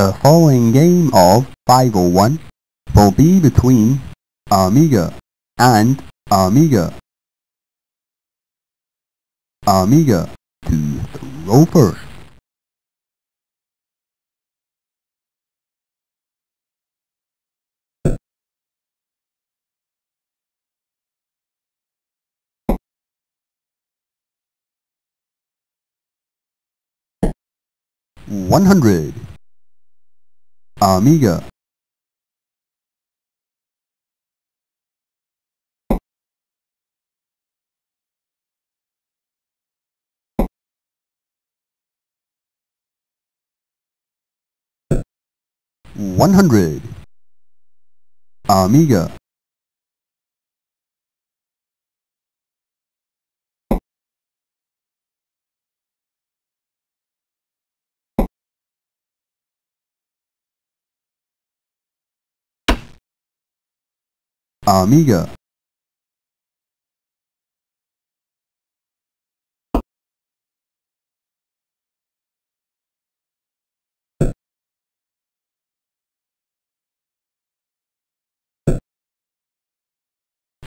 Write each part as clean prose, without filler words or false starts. The following game of 501 will be between Amiga and Amiga. Amiga to throw first. $100 Amiga. $100 Amiga. Amiga.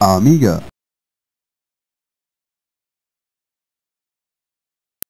Amiga.